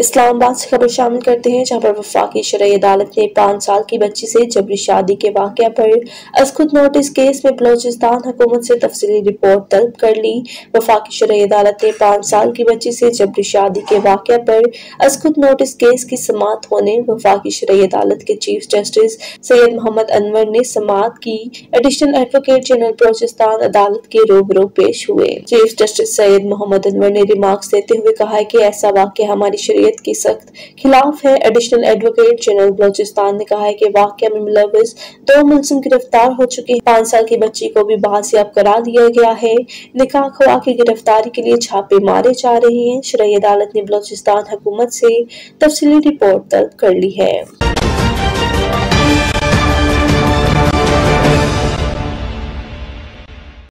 इस्लामाबाद से खबर शामिल करते हैं जहां पर वफाकी शरई अदालत ने 5 साल की बच्ची से जबरी शादी के वाक़या पर अस्खुद नोटिस केस में बलोचिस्तान हुकूमत से तफसीली रिपोर्ट तलब कर ली। वफाकी शरई अदालत ने 5 साल की बच्ची से जबरी शादी के वाक़या पर अस्खुद नोटिस केस की समात होने वफाकी शरई अदालत के चीफ जस्टिस सैयद मोहम्मद अनवर ने समात की। एडिशनल एडवोकेट जनरल बलोचिस्तान अदालत के रूबरू पेश हुए। चीफ जस्टिस सैयद मोहम्मद अनवर ने रिमार्क्स देते हुए कहा कि ऐसा वाक़या हमारी के सख्त खिलाफ है। एडिशनल एडवोकेट जनरल बलोचिस्तान ने कहा है कि वाकया में मुलविस 2 मुलजिम गिरफ्तार हो चुके हैं। 5 साल की बच्ची को भी बाजियाब करार दिया गया है। निकाह खुआ की गिरफ्तारी के लिए छापे मारे जा रहे हैं। शरई अदालत ने बलोचिस्तान हुकूमत से तफसीली रिपोर्ट तलब कर ली है।